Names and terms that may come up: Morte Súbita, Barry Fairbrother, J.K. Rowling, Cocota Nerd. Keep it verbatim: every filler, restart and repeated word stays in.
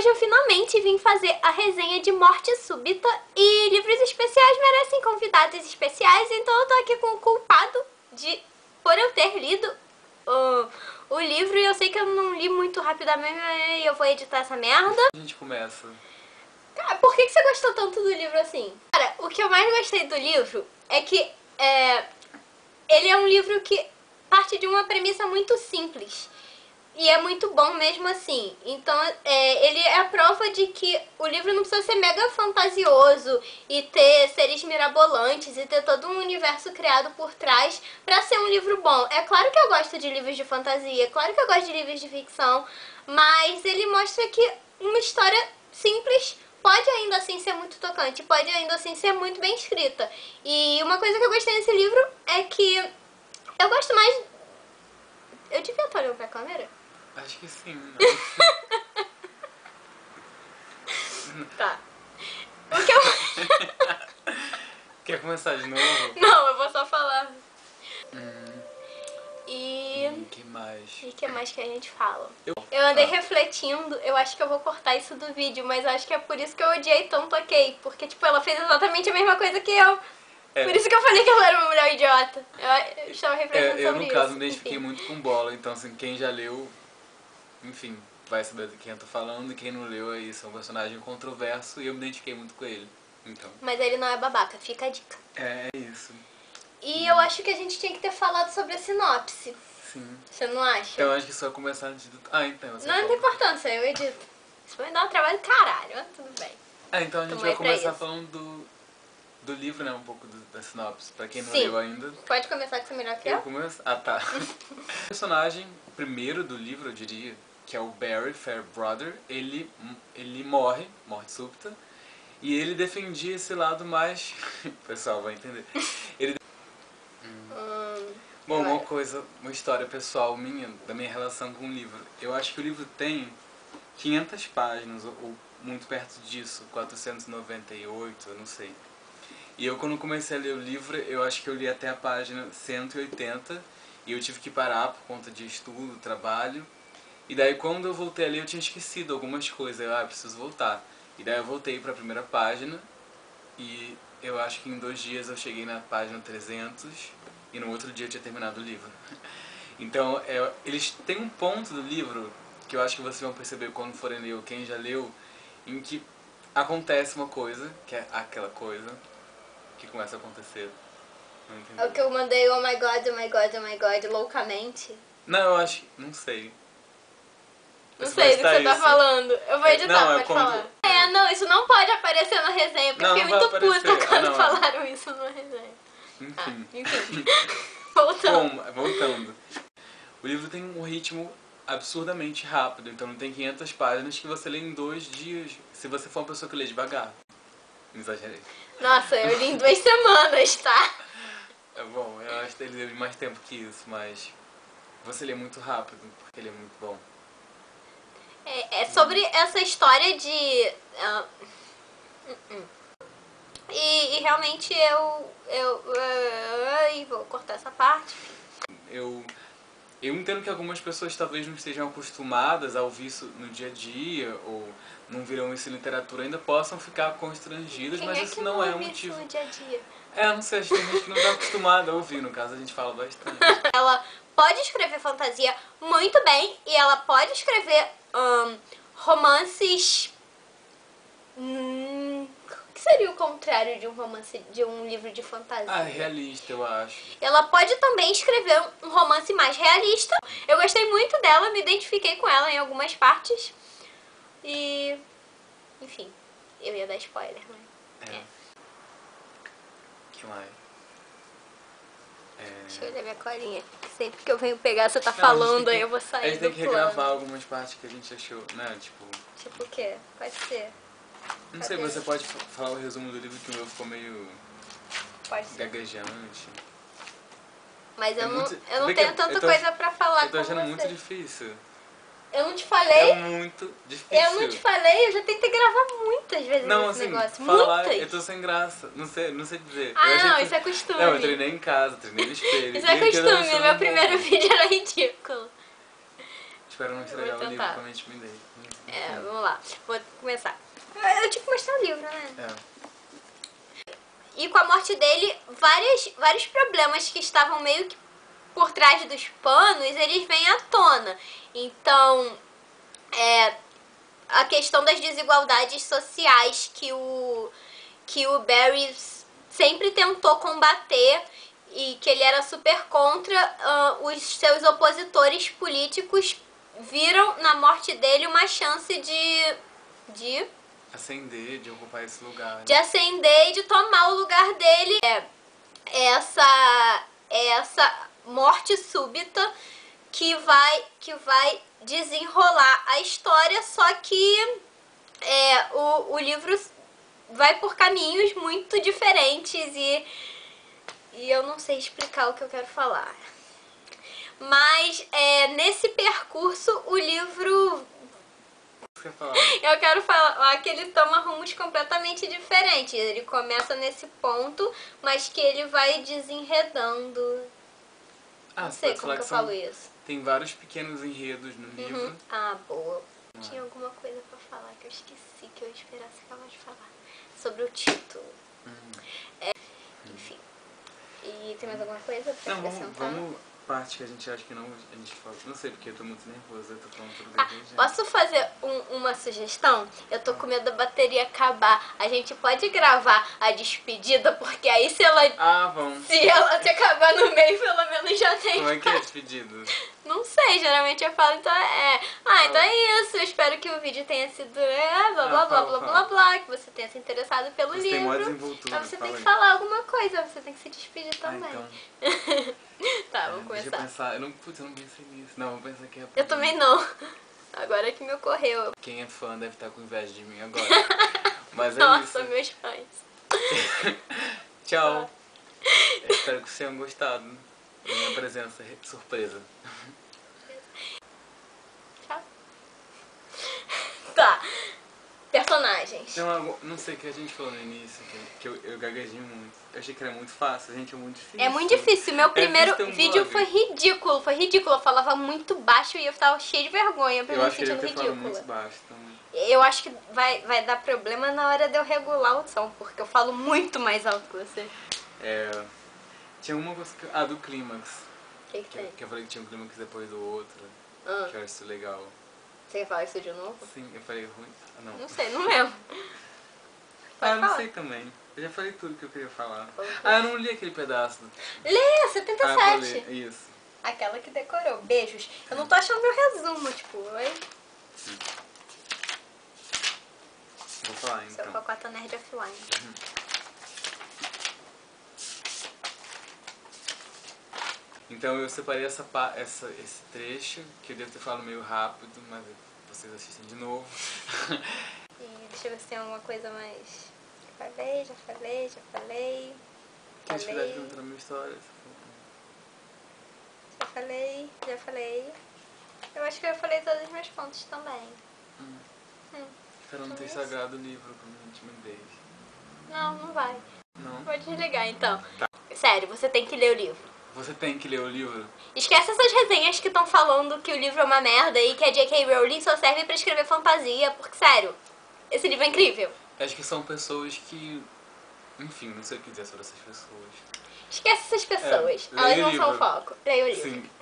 hoje eu finalmente vim fazer a resenha de Morte Súbita e livros especiais merecem convidados especiais, então eu tô aqui com o culpado de, por eu ter lido o, o livro, e eu sei que eu não li muito rapidamente e eu vou editar essa merda. A gente começa. Cara, por que, que você gostou tanto do livro assim? Cara, o que eu mais gostei do livro é que é, ele é um livro que parte de uma premissa muito simples. E é muito bom mesmo assim. Então, é, ele é a prova de que o livro não precisa ser mega fantasioso e ter seres mirabolantes e ter todo um universo criado por trás pra ser um livro bom. É claro que eu gosto de livros de fantasia, é claro que eu gosto de livros de ficção, mas ele mostra que uma história simples pode ainda assim ser muito tocante, pode ainda assim ser muito bem escrita. E uma coisa que eu gostei nesse livro é que eu gosto mais... Eu devia estar olhando pra câmera? Acho que sim, não. Tá. O que eu... Quer começar de novo? Não, eu vou só falar. Hum. E... Hum, que mais? E que mais que a gente fala? Eu, eu andei ah. refletindo, eu acho que eu vou cortar isso do vídeo, mas acho que é por isso que eu odiei tanto a Kay, porque tipo, ela fez exatamente a mesma coisa que eu. É. Por isso que eu falei que ela era uma mulher idiota. Eu, eu estava refletindo é, eu, sobre isso. Eu, no caso, me identifiquei enfim. muito com bola, então assim, quem já leu... Enfim, vai saber de quem eu tô falando, e quem não leu aí, são um personagem controverso e eu me identifiquei muito com ele, então... Mas ele não é babaca, fica a dica. É, é isso. E não. eu acho que a gente tinha que ter falado sobre a sinopse. Sim. Você não acha? Então, eu acho que só começar a editar... Ah, então... Não, não tem importância, eu edito. Isso vai dar um trabalho caralho, mas tudo bem. Ah, então a gente Tomei vai começar falando do, do livro, né, um pouco do, da sinopse, pra quem não Sim. leu ainda. Pode começar que você é melhor que eu? Eu começo? Ah, tá. O personagem primeiro do livro, eu diria... que é o Barry Fairbrother, ele, ele morre, morte súbita, e ele defendia esse lado mais... O pessoal vai entender. Ele... Hum. Bom, uma coisa, uma história pessoal minha, da minha relação com o livro. Eu acho que o livro tem quinhentas páginas, ou, ou muito perto disso, quatrocentos e noventa e oito, eu não sei. E eu, quando comecei a ler o livro, eu acho que eu li até a página cento e oitenta, e eu tive que parar por conta de estudo, trabalho. E daí quando eu voltei ali eu tinha esquecido algumas coisas, eu ah, preciso voltar. E daí eu voltei pra primeira página e eu acho que em dois dias eu cheguei na página trezentos e no outro dia eu tinha terminado o livro. Então, é, eles tem um ponto do livro que eu acho que vocês vão perceber quando forem ler ou quem já leu, em que acontece uma coisa, que é aquela coisa que começa a acontecer. Não entendi. É o que eu mandei, oh my god, oh my god, oh my god, loucamente. Não, eu acho, não sei. Não você sei do que você tá isso. falando. Eu vou editar, não, pode é quando... falar. É, não, isso não pode aparecer na resenha, porque eu fiquei muito aparecer. puta quando ah, falaram isso na resenha. Enfim. Ah, enfim. voltando. Bom, voltando. O livro tem um ritmo absurdamente rápido, então não tem quinhentas páginas que você lê em dois dias, se você for uma pessoa que lê devagar. Não exagerei. Nossa, eu li em duas semanas, tá? É bom, eu acho que ele deu mais tempo que isso, mas... Você lê muito rápido, porque ele é muito bom. É sobre essa história de... Uh, uh, uh. E, e realmente eu... eu uh, uh, vou cortar essa parte. Eu, eu entendo que algumas pessoas talvez não estejam acostumadas a ouvir isso no dia a dia, ou não viram isso em literatura, ainda possam ficar constrangidas, Quem mas é isso não, não é um motivo... Isso no dia a dia? É, não sei, acho que tem gente que não está acostumada a ouvir, no caso a gente fala bastante. Ela pode escrever fantasia muito bem, e ela pode escrever... Um, romances... Hum, o que seria o contrário de um romance, de um livro de fantasia? Ah, realista, eu acho. Ela pode também escrever um romance mais realista. Eu gostei muito dela, me identifiquei com ela em algumas partes. E... Enfim, eu ia dar spoiler, mas... É. é. Que mais? Deixa eu olhar minha colinha. Sempre que eu venho pegar, você tá não, falando, aí eu vou sair do plano. A gente tem que regravar algumas partes que a gente achou, né? Tipo... Tipo o quê? Pode ser. Não Cadê? sei, você pode falar o resumo do livro que o meu ficou meio... Pode ser. Gaguejante. Mas eu é não, muito... eu não tenho tanta eu tô, coisa pra falar com você. Eu tô achando muito difícil. Eu não te falei? É muito difícil. Eu não te falei? Eu já tentei gravar muitas vezes não, esse assim, negócio. Falar, muitas? Eu tô sem graça. Não sei, não sei dizer. Ah, eu não, que... isso é costume. Não, eu treinei em casa, treinei no espelho. Isso é costume. Meu primeiro vídeo era ridículo. espero não entregar o livro com a mente me dei. É, vamos lá. Vou começar. Eu tinha que mostrar o livro, né? É. E com a morte dele, várias, vários problemas que estavam meio que por trás dos panos, eles vêm à tona. Então, é, a questão das desigualdades sociais que o, que o Barry sempre tentou combater e que ele era super contra, uh, os seus opositores políticos viram na morte dele uma chance de... de ascender, de ocupar esse lugar. Né? De ascender e de tomar o lugar dele. É essa, essa morte súbita que vai, que vai desenrolar a história, só que é, o, o livro vai por caminhos muito diferentes e, e eu não sei explicar o que eu quero falar. Mas é, nesse percurso o livro... Eu quero falar que ele toma rumos completamente diferentes. Ele começa nesse ponto, mas que ele vai desenredando. Ah, não sei como que eu falo isso. Tem vários pequenos enredos no livro. Uhum. Ah, boa. Ah. Tinha alguma coisa pra falar que eu esqueci, que eu esperasse acabar de falar. Sobre o título. Uhum. É, enfim. E tem mais alguma coisa pra não, acrescentar? Vamos, vamos... parte que a gente acha que não, a gente fala, não sei porque eu tô muito nervosa, eu tô falando tudo bem. Ah, posso fazer um, uma sugestão? Eu tô com medo da bateria acabar. A gente pode gravar a despedida, porque aí se ela ah, vamos. se ela se acabar no meio, pelo menos já tem. Como é que é despedida? Não sei, geralmente eu falo, então é. Ah, então é isso. Eu espero que o vídeo tenha sido é, blá, blá, ah, fala, blá, blá, blá, blá, blá, que você tenha se interessado pelo você livro. Tem ah, você tem que aí. falar alguma coisa, você tem que se despedir também. Ah, então. Tá, vou é, começar. Eu pensar, eu não, putz, eu não pensei nisso. Não, vou pensar que é... Eu também não. Agora é que me ocorreu. Quem é fã deve estar com inveja de mim agora. Mas é Nossa, isso. Nossa, meus fãs. Tchau. É, espero que vocês tenham gostado da minha presença surpresa. Tchau. Tá. Personagens. Não, não sei o que a gente falou no início, que eu, eu gaguejei muito. Eu achei que era muito fácil, gente, é muito difícil. É muito difícil. Meu primeiro vídeo foi ridículo, foi ridículo. Eu falava muito baixo e eu tava cheia de vergonha pra eu me sentindo ridícula. Eu muito baixo também. Eu acho que vai, vai dar problema na hora de eu regular o som, porque eu falo muito mais alto que você. É... Tinha uma coisa que... Ah, do clímax. O que que tem? Que eu falei que tinha um clímax depois do outro, ah. que eu acho isso legal. Você quer falar isso de novo? Sim, eu falei ruim. Ah, não. Não sei, não lembro. Ah, eu não sei também. Eu já falei tudo que eu queria falar. Ah, eu não li aquele pedaço. Lê, setenta e sete. Ah, isso. Aquela que decorou. Beijos. Eu não tô achando meu resumo, tipo, oi? Sim. Vou falar, então. Seu Cocota Nerd offline. Uhum. Então eu separei essa, essa, esse trecho, que eu devo ter falado meio rápido, mas vocês assistem de novo. E deixa eu ver se tem alguma coisa mais... Já falei, já falei, já falei... Tem dificuldade de contar a minha história. Já falei, já falei... Eu acho que eu falei todos os meus pontos também. Hum. Hum. Cara, não tem sagrado o livro, como a gente me deixa. Não, não vai. Não? Vou desligar então. Tá. Sério, você tem que ler o livro. Você tem que ler o livro. Esquece essas resenhas que estão falando que o livro é uma merda e que a J K. Rowling só serve pra escrever fantasia, porque, sério, esse livro é incrível. Acho que são pessoas que... Enfim, não sei o que dizer sobre essas pessoas. Esquece essas pessoas. É, Elas não são o foco. Leia o livro. Sim.